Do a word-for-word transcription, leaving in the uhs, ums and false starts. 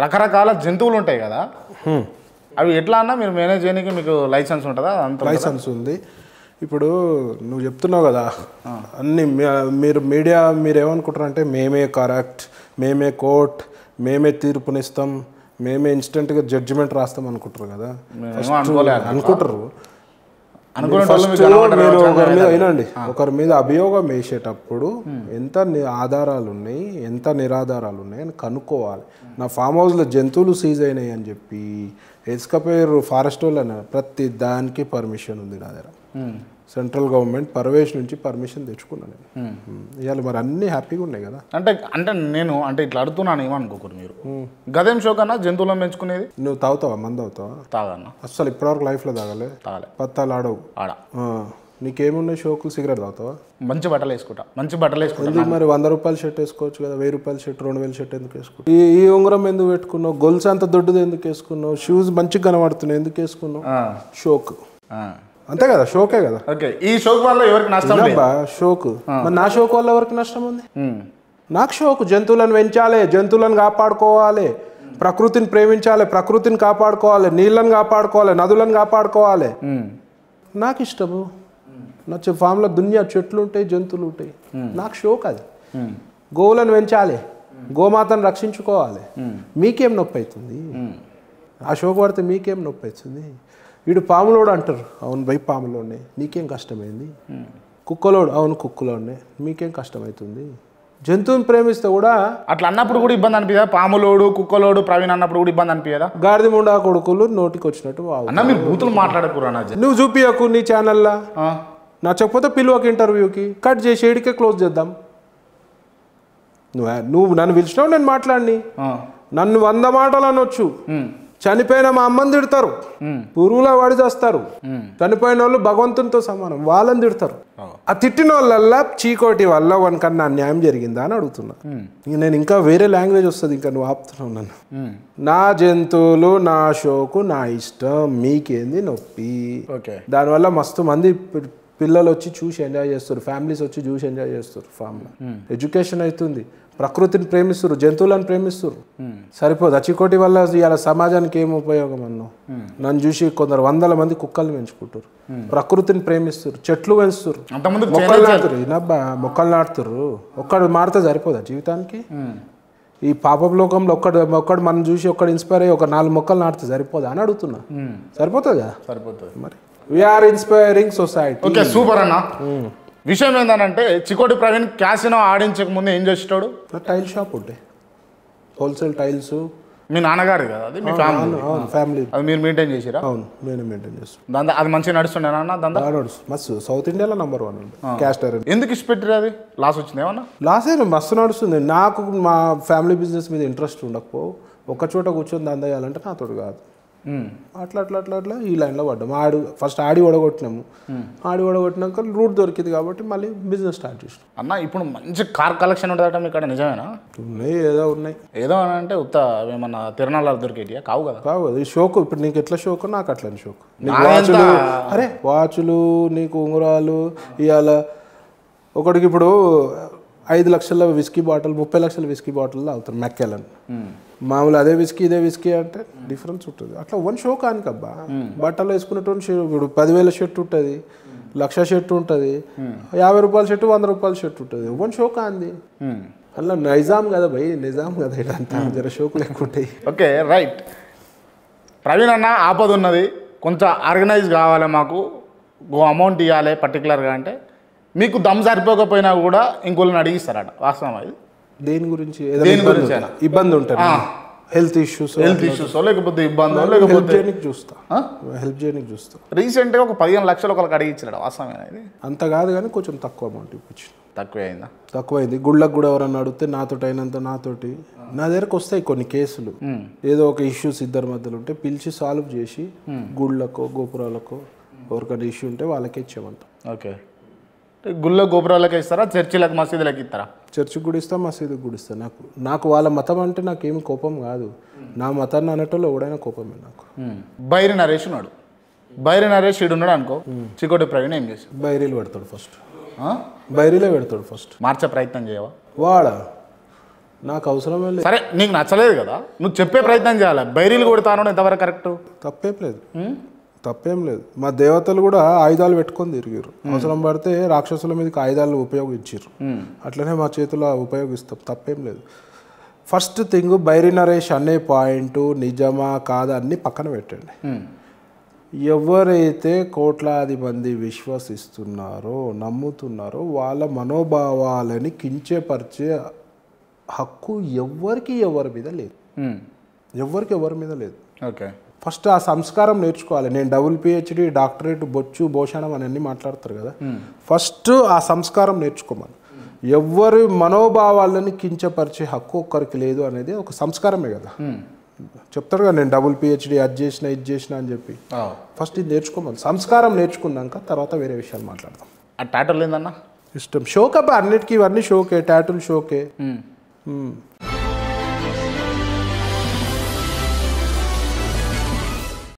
రకరకాల జంతువులు ఉంటాయి కదా అవి ఎట్లానా మీరు మేనేజ్ చేయడానికి మీకు లైసెన్స్ ఉంటదా? అంత లైసెన్స్ ఉంది. ఇప్పుడు నువ్వు చెప్తున్నావు కదా అన్ని మీరు మీడియా మీరు ఏమనుకుంటారంటే మేమే కరెక్ట్, మేమే కోర్ట్, మేమే తీర్పునిస్తాం, మేమే ఇన్స్టెంట్ గా జడ్జిమెంట్ రాస్తాం అనుకుంటారు కదా. అనుకుంటారు అయినండి. ఒకరి మీద అభియోగం వేసేటప్పుడు ఎంత ఆధారాలు ఉన్నాయి, ఎంత నిరాధారాలు ఉన్నాయి అని కనుక్కోవాలి. నా ఫామ్ హౌస్లో జంతువులు సీజ్ అయినాయి అని చెప్పి ఎస్కపేరు ఫారెస్ట్ వాళ్ళని ప్రతి దానికి పర్మిషన్ ఉంది నా దగ్గర. సెంట్రల్ గవర్నమెంట్ పర్వేష్ నుంచి పర్మిషన్ తెచ్చుకున్నాను నేను. ఇవాళ మరి అన్ని హ్యాపీగా ఉన్నాయి కదా. అంటే అంటే నేను అంటే ఇట్లా అడుగుతున్నాను ఏమనుకోకూడదు మీరు. గదేం షో కన్నా జంతువులను పెంచుకునేది. నువ్వు తాగుతావా? మందు అవుతావా? తాగన్నా. అసలు ఇప్పటివరకు లైఫ్లో తాగలే? తాగలే. పత్తాలు ఆడవు? ఆడ. నీకేమున్నాయి షోకులు? సిగరెట్ తాగుతావా? మంచి బట్టలు వేసుకుంటా. మంచి బట్టలు వేసుకుంటా. మరి వంద రూపాయల షర్ట్ వేసుకోవచ్చు కదా, వెయ్యి రూపాయల షర్ట్, రెండు వేల షర్ట్ ఎందుకు వేసుకుంటావు? ఈ ఉంగరం ఎందుకు పెట్టుకున్నావు? గొలుసు అంత దొడ్డుది ఎందుకు వేసుకున్నావు? షూస్ మంచిగా కనబడుతున్నాయి ఎందుకు వేసుకున్నావు? షోకు అంతే కదా, షోకే కదా. ఈ షోక్ వల్ల ఎవరికి నష్టం? షోకు. మరి నా షోక్ వల్ల ఎవరికి నష్టం ఉంది? నాకు షోకు. జంతువులను పెంచాలి, జంతువులను కాపాడుకోవాలి, ప్రకృతిని ప్రేమించాలి, ప్రకృతిని కాపాడుకోవాలి, నీళ్ళని కాపాడుకోవాలి, నదులను కాపాడుకోవాలి. నాకు ఇష్టము. నా ఫామ్లో దునియా చెట్లు ఉంటాయి, జంతువులు ఉంటాయి. నాకు షోక్ అది. గోవులను పెంచాలి, గోమాతను రక్షించుకోవాలి. మీకేం నొప్పి అవుతుంది? ఆ షోక్ పడితే మీకేం నొప్పి అవుతుంది? వీడు పాములోడు అంటారు, అవును భయ పాములోనే. నీకేం కష్టమైంది? కుక్కలోడు, అవును కుక్కలోనే. మీకేం కష్టమవుతుంది? జంతువుని ప్రేమిస్తే కూడా అట్లా అన్నప్పుడు కూడా ఇబ్బంది అనిపించదా? పాములోడు, కుక్కలోడు, ప్రవీణ్ అన్నప్పుడు కూడా ఇబ్బంది అనిపించదా? గాడిద ముండా కొడుకులు నోటికి వచ్చినట్టు మీరు బూతులు మాట్లాడకూరా? నువ్వు చూపియకు నీ ఛానల్లా. నచ్చకపోతే పిలువకి ఇంటర్వ్యూకి, కట్ చేసి ఏడికే క్లోజ్ చేద్దాం. నువ్వు నువ్వు నన్ను పిలిచినావు, నేను మాట్లాడిని. నన్ను వంద మాటలు అనొచ్చు. చనిపోయిన మా అమ్మని తిడతారు, పురుగులా వాడి చేస్తారు. చనిపోయిన వాళ్ళు భగవంతునితో సమానం, వాళ్ళని తిడతారు. ఆ తిట్టిన వాళ్ళ చీకోటి వల్ల వానికన్నా అన్యాయం జరిగిందా అని అడుగుతున్నా నేను. ఇంకా వేరే లాంగ్వేజ్ వస్తుంది, ఇంకా నువ్వు ఆపుతున్నావు నన్ను. నా జంతువులు, నా షోకు, నా ఇష్టం, మీకేంది నొప్పి? దానివల్ల మస్తు మంది పిల్లలు వచ్చి చూసి ఎంజాయ్ చేస్తారు, ఫ్యామిలీస్ వచ్చి చూసి ఎంజాయ్ చేస్తారు. ఫామ్లో ఎడ్యుకేషన్ అవుతుంది, ప్రకృతిని ప్రేమిస్తారు, జంతువులను ప్రేమిస్తారు. సరిపోదు. అచికోటి వల్ల ఇలా సమాజానికి ఏం ఉపయోగం అన్నావు? నన్ను చూసి కొందరు వందల మంది కుక్కలు పెంచుకుంటారు, ప్రకృతిని ప్రేమిస్తారు, చెట్లు పెంచుతారు, మొక్కలు నాటుతారు. ఈనబ్బా మొక్కలు నాటుతారు. ఒక్కడు మారితే సరిపోదా జీవితానికి? ఈ పాప లోకంలో ఒక్కడు ఒక్కడు మనం చూసి ఒక్కడు ఇన్స్పైర్ అయ్యి ఒక నాలుగు మొక్కలు నాటితే సరిపోదా అని అడుగుతున్నా. సరిపోతుందా? సరిపోతుంది. మరి we are inspiring society. Okay, super అన్న. విషయం ఏంటంటే చికోటి ప్రవీణ్ క్యాసినో ఆడించక ముందు ఏం చేసేటాడు? టైల్ షాప్ ఉంటాయి, హోల్సేల్ టైల్స్. మీ నాన్నగారు కదా అది? మీ ఫ్యామిలీ? ఫ్యామిలీ. అది మీరు మెయింటైన్ చేసిరా? అవును, నేను మెయింటైన్ చేస్తాను. దాంతో అది మంచిగా నడుస్తుండేనా? దాంతో మస్తు. సౌత్ ఇండియాలో నంబర్ వన్ ఉంది క్యాస్ట్ ఐరన్. ఎందుకు ఇష్టపెట్టారు? అది లాస్ వచ్చింది ఏమన్నా? లాస్ అయినా మస్తు నడుస్తుంది. నాకు మా ఫ్యామిలీ బిజినెస్ మీద ఇంట్రెస్ట్ ఉండకపోవు. ఒక చోట కూర్చొని దాని చేయాలంటే నాతో కాదు. అట్లా అట్లా అట్లా అట్లా ఈ లైన్లో పడ్డాము. ఆడి ఫస్ట్ ఆడి ఓడగొట్టినాము. ఆడి ఓడగొట్టినాక రూట్ దొరికింది కాబట్టి మళ్ళీ బిజినెస్ స్టార్ట్ చేసాం అన్న. ఇప్పుడు మంచి కార్ కలెక్షన్ ఉంటుందట మీ ఇక్కడ, నిజమేనా? ఉన్నాయి, ఏదో ఉన్నాయి. ఏదో అని అంటే ఉత్త ఏమన్నా తిరణాల దొరికేటియా? కావు కదా. కావు కదా. ఈ షోకు. ఇప్పుడు నీకు ఎట్లా షోకు, నాకు అట్లా షోకు. వాచులు, అరే వాచులు, నీకు ఉంగరాలు. ఇవాళ ఒకటికి ఇప్పుడు ఐదు లక్షల విస్కీ బాటిల్, ముప్పై లక్షల విస్కీ బాటిల్ అవుతారు మెక్కెలన్. మామూలు అదే విస్కీ ఇదే విస్కీ అంటే డిఫరెన్స్ ఉంటుంది. అట్లా వన్ షో కానికబ్బా. బట్టలు వేసుకునేటువంటి షో ఇప్పుడు పదివేల షర్ట్ ఉంటుంది, లక్ష షర్ట్ ఉంటుంది, యాభై రూపాయల షర్ట్, వంద రూపాయల షర్ట్ ఉంటుంది. వన్ షో కాంది. అలా నైజాం కదా భయ్, నిజాం కదా. ఇదంతా జర షోకులు ఎక్కువ ఉంటాయి. Okay, right. ప్రవీణ్ అన్న, ఆపద ఉన్నది, కొంచెం ఆర్గనైజ్ కావాలి, మాకు ఓ అమౌంట్ ఇవ్వాలి పర్టికులర్గా అంటే మీకు దమ్ సరిపోకపోయినా కూడా ఇంకోళ్ళని అడిగిస్తారట. వాస్తవం అది? దేని గురించి? దేని గురించి ఇబ్బంది ఉంటుంది? హెల్త్ ఇష్యూస్, హెల్త్ ఇష్యూస్ లేకపోతే ఇబ్బంది లేకపోతే చూస్తా, హెల్ప్ చేయడానికి చూస్తా. రీసెంట్గా ఒక పదిహేను లక్షలు ఒకరికి అడిగి ఇచ్చాడు. వాస్తవమేనా ఇది? అంత కాదు కానీ కొంచెం తక్కువ అమౌంట్ ఇప్పించింది. తక్కువ అయిందా? తక్కువైంది. గుళ్ళకు కూడా ఎవరన్నా అడిగితే నాతోటి అయినంత, నాతోటి నా దగ్గరకు వస్తాయి కొన్ని కేసులు. ఏదో ఒక ఇష్యూస్ ఇద్దరు మధ్యలో ఉంటే పిలిచి సాల్వ్ చేసి గుళ్ళకో గోపురాలకో ఎవరికైనా ఇష్యూ ఉంటే వాళ్ళకే ఇచ్చేమంటాం. ఓకే. గుళ్ళ గోపురాలకు ఇస్తారా? చర్చిలకు, మసీదులకు ఇస్తారా? చర్చికి కూడా ఇస్తాం, మసీదుకి కూడా ఇస్తాను. నాకు నాకు వాళ్ళ మతం అంటే నాకేమి కోపం కాదు. నా మతాన్ని అనేటోళ్ళు ఎవడైనా కోపమే నాకు. బైరి నరేష్ ఉన్నాడు. బైరి నరేష్ ఈడు ఉన్నాడు అనుకో, చికోటి ప్రవీణ్ ఏం చేసి బైరీలు పెడతాడు ఫస్ట్. బైరీలే పెడతాడు ఫస్ట్. మార్చే ప్రయత్నం చేయవా? వాడా నాకు అవసరమే లేదు. సరే నీకు నచ్చలేదు కదా నువ్వు చెప్పే ప్రయత్నం చేయాలి. బైరీలు కొడతాను ఎంతవరకు కరెక్ట్? తప్పేం లేదు తప్పేం లేదు. మా దేవతలు కూడా ఆయుధాలు పెట్టుకొని తిరిగారు, అవసరం పడితే రాక్షసుల మీదకి ఆయుధాలు ఉపయోగించారు, అట్లనే మా చేతిలో ఉపయోగిస్తాం, తప్పేం లేదు. ఫస్ట్ థింగ్ బైరి నరేష్ అనే పాయింట్ నిజమా కాదా అన్ని పక్కన పెట్టండి. ఎవరైతే కోట్లాది మంది విశ్వసిస్తున్నారో నమ్ముతున్నారో వాళ్ళ మనోభావాలని కించపరిచే హక్కు ఎవరికి ఎవరి మీద లేదు, ఎవరికి ఎవరి మీద లేదు. ఓకే ఫస్ట్ ఆ సంస్కారం నేర్చుకోవాలి. నేను డబుల్ పిహెచ్డి డాక్టరేట్ బొచ్చు భోషణం అని మాట్లాడతారు కదా, ఫస్ట్ ఆ సంస్కారం నేర్చుకోమని. ఎవరి మనోభావాలని కించపరిచే హక్కు ఒక్కరికి లేదు అనేది ఒక సంస్కారమే కదా. చెప్తారు కదా నేను డబుల్ పిహెచ్డి అది చేసిన ఇది చేసిన అని చెప్పి, ఫస్ట్ ఇది నేర్చుకోమని. సంస్కారం నేర్చుకున్నాక తర్వాత వేరే విషయాలు మాట్లాడతాం. ఆ టాటూలు ఏందన్నా ఇష్టం, షోకే అన్నిటికీ, ఇవన్నీ షోకే, టాటూలు షోకే.